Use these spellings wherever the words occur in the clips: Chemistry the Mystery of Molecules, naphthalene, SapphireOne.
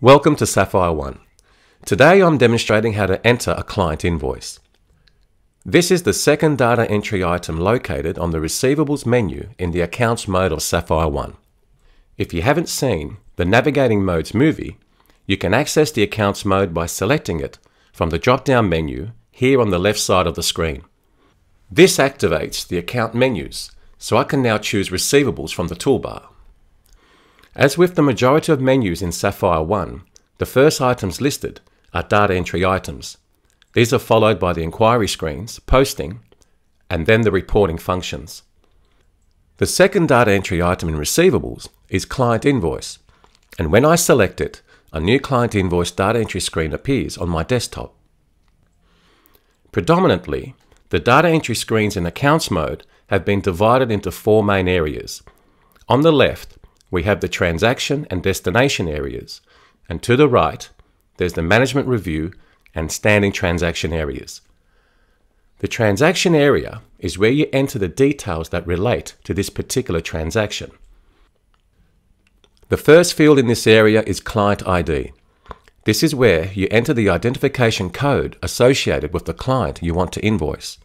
Welcome to SapphireOne. Today I'm demonstrating how to enter a client invoice. This is the second data entry item located on the Receivables menu in the Accounts mode of SapphireOne. If you haven't seen the Navigating Modes movie, you can access the Accounts mode by selecting it from the drop-down menu here on the left side of the screen. This activates the account menus, so I can now choose Receivables from the toolbar. As with the majority of menus in SapphireOne, the first items listed are data entry items. These are followed by the inquiry screens, posting, and then the reporting functions. The second data entry item in Receivables is Client Invoice, and when I select it, a new Client Invoice data entry screen appears on my desktop. Predominantly, the data entry screens in Accounts mode have been divided into four main areas. On the left, we have the transaction and destination areas, and to the right, there's the management review and standing transaction areas. The transaction area is where you enter the details that relate to this particular transaction. The first field in this area is Client ID. This is where you enter the identification code associated with the client you want to invoice.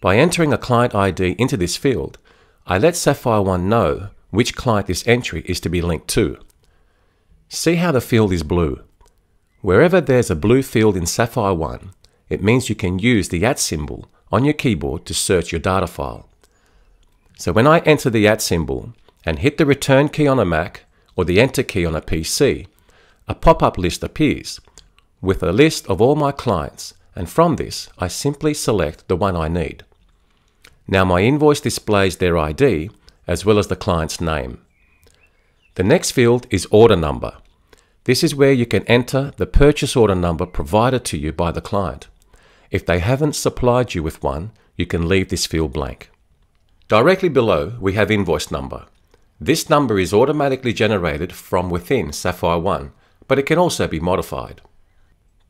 By entering a client ID into this field, I let SapphireOne know which client this entry is to be linked to. See how the field is blue. Wherever there's a blue field in SapphireOne, it means you can use the @ symbol on your keyboard to search your data file. So when I enter the @ symbol and hit the return key on a Mac or the enter key on a PC, a pop-up list appears with a list of all my clients, and from this I simply select the one I need. Now my invoice displays their ID as well as the client's name. The next field is order number. This is where you can enter the purchase order number provided to you by the client. If they haven't supplied you with one, you can leave this field blank. Directly below, we have invoice number. This number is automatically generated from within SapphireOne, but it can also be modified.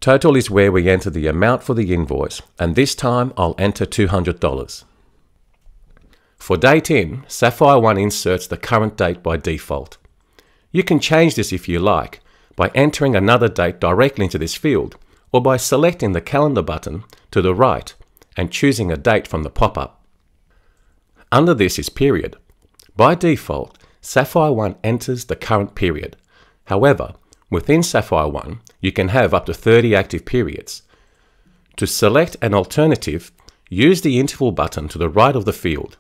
Total is where we enter the amount for the invoice, and this time I'll enter $200. For Date In, SapphireOne inserts the current date by default. You can change this if you like by entering another date directly into this field, or by selecting the calendar button to the right and choosing a date from the pop-up. Under this is Period. By default, SapphireOne enters the current period. However, within SapphireOne, you can have up to 30 active periods. To select an alternative, use the Interval button to the right of the field.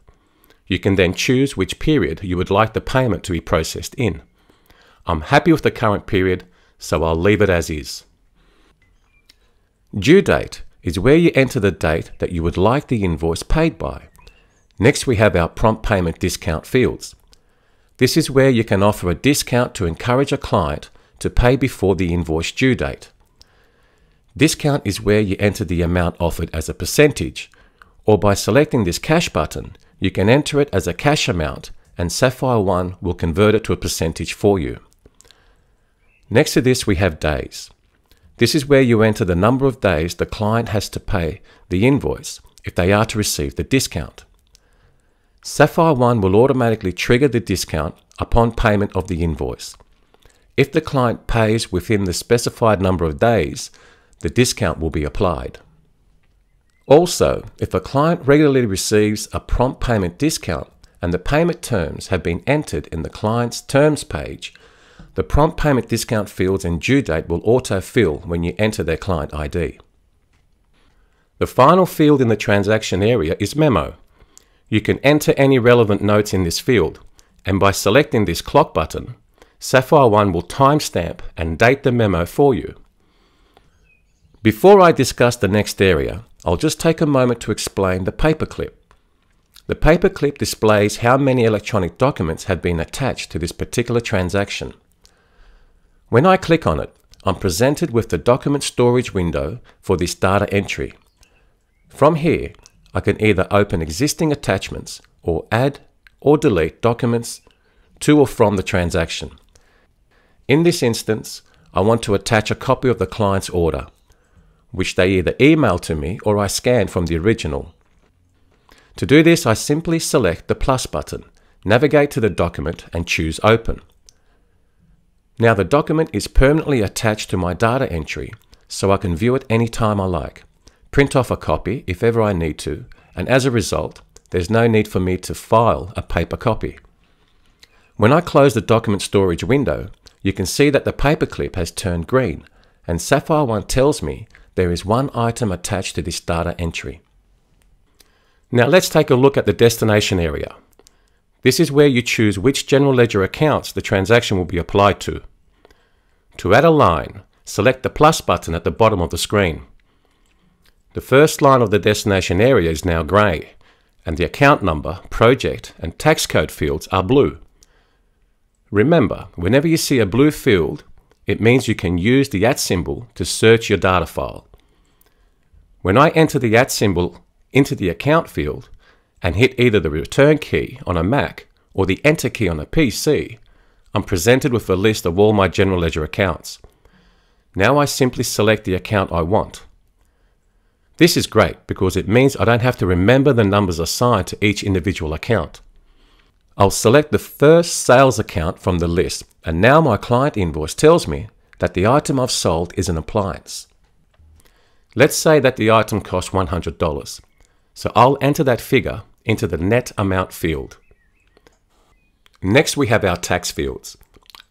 You can then choose which period you would like the payment to be processed in. I'm happy with the current period, so I'll leave it as is. Due date is where you enter the date that you would like the invoice paid by. Next, we have our prompt payment discount fields. This is where you can offer a discount to encourage a client to pay before the invoice due date. Discount is where you enter the amount offered as a percentage, or by selecting this cash button, you can enter it as a cash amount and SapphireOne will convert it to a percentage for you. Next to this, we have days. This is where you enter the number of days the client has to pay the invoice if they are to receive the discount. SapphireOne will automatically trigger the discount upon payment of the invoice. If the client pays within the specified number of days, the discount will be applied. Also, if a client regularly receives a prompt payment discount and the payment terms have been entered in the client's terms page, the prompt payment discount fields and due date will auto-fill when you enter their client ID. The final field in the transaction area is Memo. You can enter any relevant notes in this field, and by selecting this clock button, SapphireOne will timestamp and date the memo for you. Before I discuss the next area, I'll just take a moment to explain the paperclip. The paperclip displays how many electronic documents have been attached to this particular transaction. When I click on it, I'm presented with the document storage window for this data entry. From here, I can either open existing attachments or add or delete documents to or from the transaction. In this instance, I want to attach a copy of the client's order, which they either email to me or I scan from the original. To do this, I simply select the plus button, navigate to the document and choose Open. Now the document is permanently attached to my data entry, so I can view it anytime I like, print off a copy if ever I need to, and as a result, there's no need for me to file a paper copy. When I close the document storage window, you can see that the paperclip has turned green, and SapphireOne tells me there is one item attached to this data entry. Now let's take a look at the destination area. This is where you choose which general ledger accounts the transaction will be applied to. To add a line, select the plus button at the bottom of the screen. The first line of the destination area is now grey, and the account number, project, and tax code fields are blue. Remember, whenever you see a blue field, it means you can use the at symbol to search your data file. When I enter the at symbol into the account field and hit either the return key on a Mac or the enter key on a PC, I'm presented with a list of all my general ledger accounts. Now I simply select the account I want. This is great because it means I don't have to remember the numbers assigned to each individual account. I'll select the first sales account from the list, and now my client invoice tells me that the item I've sold is an appliance. Let's say that the item costs $100, so I'll enter that figure into the net amount field. Next we have our tax fields.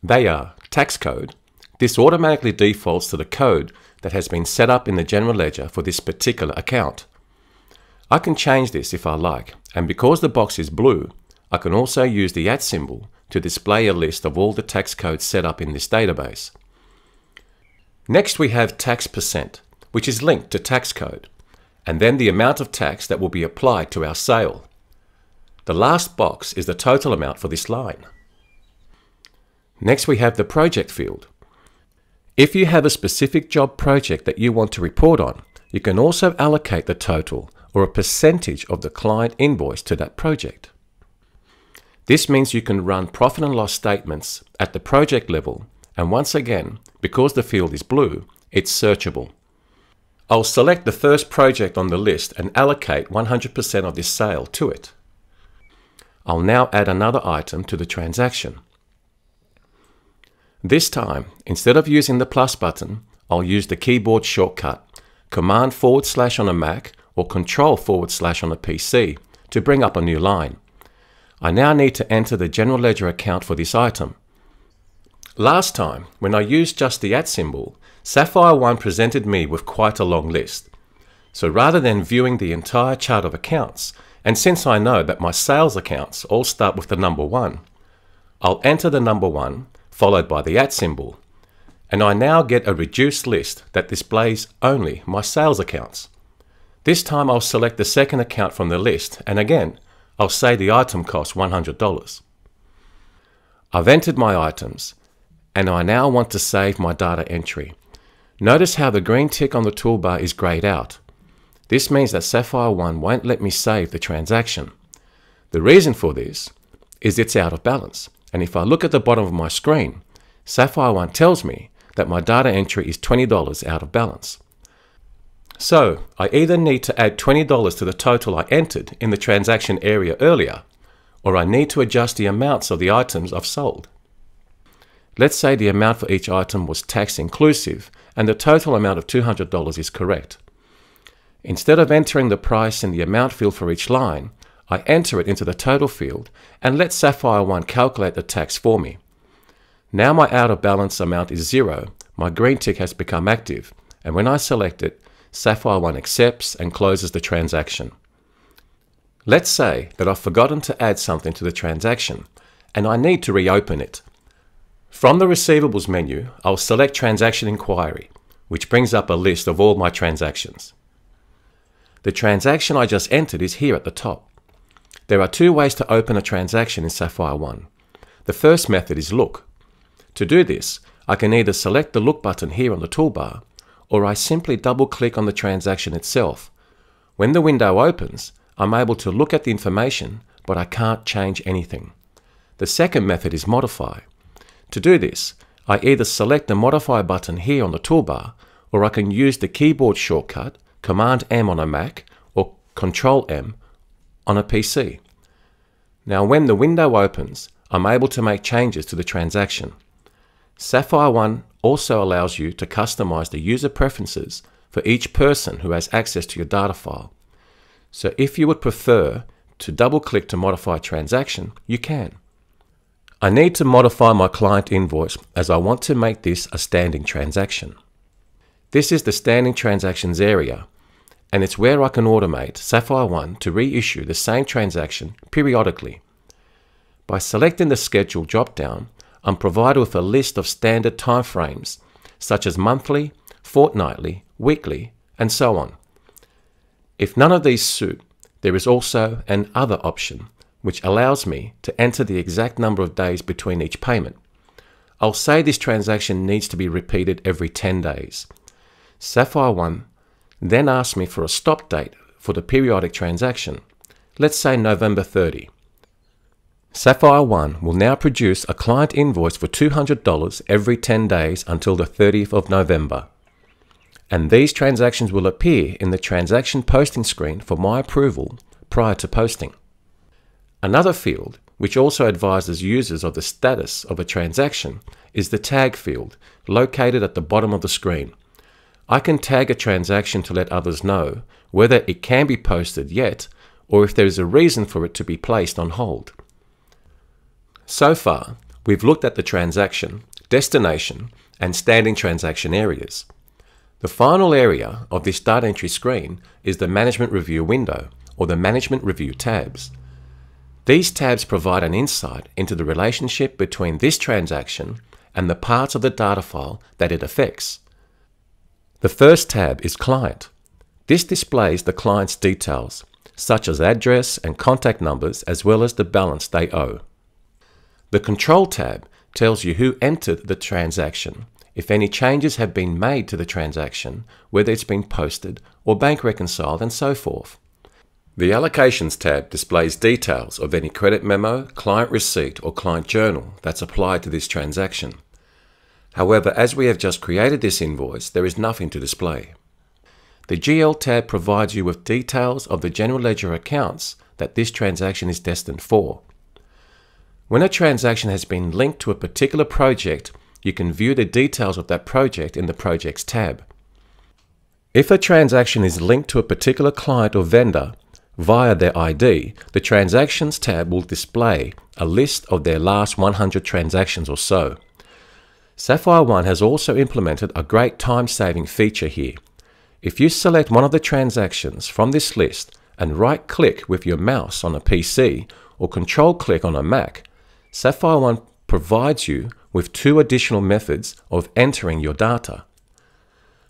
They are tax code. This automatically defaults to the code that has been set up in the general ledger for this particular account. I can change this if I like, and because the box is blue, I can also use the at symbol to display a list of all the tax codes set up in this database. Next we have tax percent, which is linked to tax code, and then the amount of tax that will be applied to our sale. The last box is the total amount for this line. Next we have the project field. If you have a specific job project that you want to report on, you can also allocate the total or a percentage of the client invoice to that project. This means you can run profit and loss statements at the project level, and once again, because the field is blue, it's searchable. I'll select the first project on the list and allocate 100% of this sale to it. I'll now add another item to the transaction. This time, instead of using the plus button, I'll use the keyboard shortcut, Command// on a Mac or Control// on a PC to bring up a new line. I now need to enter the general ledger account for this item. Last time, when I used just the at symbol, SapphireOne presented me with quite a long list. So rather than viewing the entire chart of accounts, and since I know that my sales accounts all start with the number 1, I'll enter the number 1 followed by the at symbol, and I now get a reduced list that displays only my sales accounts. This time I'll select the second account from the list, and again, I'll say the item costs $100. I've entered my items, and I now want to save my data entry. Notice how the green tick on the toolbar is greyed out. This means that SapphireOne won't let me save the transaction. The reason for this is it's out of balance, and if I look at the bottom of my screen, SapphireOne tells me that my data entry is $20 out of balance. So, I either need to add $20 to the total I entered in the transaction area earlier, or I need to adjust the amounts of the items I've sold. Let's say the amount for each item was tax inclusive, and the total amount of $200 is correct. Instead of entering the price and the amount field for each line, I enter it into the total field and let SapphireOne calculate the tax for me. Now my out of balance amount is 0, my green tick has become active, and when I select it, SapphireOne accepts and closes the transaction. Let's say that I've forgotten to add something to the transaction and I need to reopen it. From the Receivables menu, I'll select Transaction Inquiry, which brings up a list of all my transactions. The transaction I just entered is here at the top. There are two ways to open a transaction in SapphireOne. The first method is Look. To do this, I can either select the Look button here on the toolbar, or I simply double-click on the transaction itself. When the window opens, I'm able to look at the information, but I can't change anything. The second method is Modify. To do this, I either select the Modify button here on the toolbar, or I can use the keyboard shortcut, Command-M on a Mac or Control-M on a PC. Now when the window opens, I'm able to make changes to the transaction. SapphireOne also allows you to customize the user preferences for each person who has access to your data file. So if you would prefer to double-click to modify a transaction, you can. I need to modify my client invoice as I want to make this a standing transaction. This is the standing transactions area, and it's where I can automate SapphireOne to reissue the same transaction periodically. By selecting the schedule drop-down, I'm provided with a list of standard timeframes, such as monthly, fortnightly, weekly, and so on. If none of these suit, there is also an Other option, which allows me to enter the exact number of days between each payment. I'll say this transaction needs to be repeated every 10 days. SapphireOne then asks me for a stop date for the periodic transaction. Let's say November 30. SapphireOne will now produce a client invoice for $200 every 10 days until the 30th of November. And these transactions will appear in the transaction posting screen for my approval prior to posting. Another field, which also advises users of the status of a transaction, is the Tag field, located at the bottom of the screen. I can tag a transaction to let others know whether it can be posted yet, or if there is a reason for it to be placed on hold. So far, we've looked at the transaction, destination, and standing transaction areas. The final area of this data entry screen is the Management Review window, or the Management Review tabs. These tabs provide an insight into the relationship between this transaction and the parts of the data file that it affects. The first tab is Client. This displays the client's details, such as address and contact numbers, as well as the balance they owe. The Control tab tells you who entered the transaction, if any changes have been made to the transaction, whether it's been posted or bank reconciled, and so forth. The Allocations tab displays details of any credit memo, client receipt, or client journal that's applied to this transaction. However, as we have just created this invoice, there is nothing to display. The GL tab provides you with details of the general ledger accounts that this transaction is destined for. When a transaction has been linked to a particular project, you can view the details of that project in the Projects tab. If a transaction is linked to a particular client or vendor via their ID, the Transactions tab will display a list of their last 100 transactions or so. SapphireOne has also implemented a great time-saving feature here. If you select one of the transactions from this list and right-click with your mouse on a PC or Control-click on a Mac, SapphireOne provides you with two additional methods of entering your data.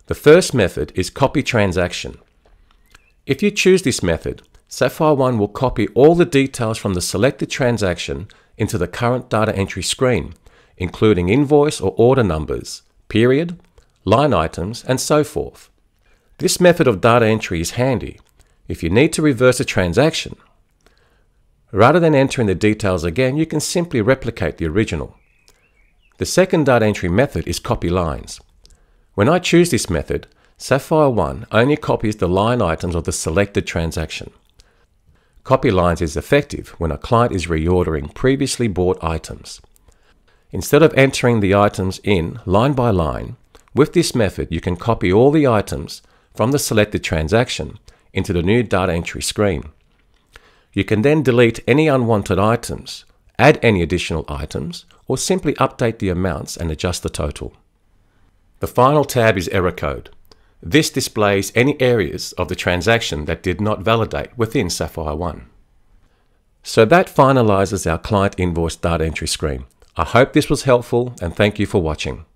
The first method is Copy Transaction. If you choose this method, SapphireOne will copy all the details from the selected transaction into the current data entry screen, including invoice or order numbers, period, line items, and so forth. This method of data entry is handy if you need to reverse a transaction. Rather than entering the details again, you can simply replicate the original. The second data entry method is Copy Lines. When I choose this method, SapphireOne only copies the line items of the selected transaction. Copy Lines is effective when a client is reordering previously bought items. Instead of entering the items in line by line, with this method you can copy all the items from the selected transaction into the new data entry screen. You can then delete any unwanted items, add any additional items, or simply update the amounts and adjust the total. The final tab is Error Code. This displays any areas of the transaction that did not validate within SapphireOne. So that finalizes our client invoice data entry screen. I hope this was helpful, and thank you for watching.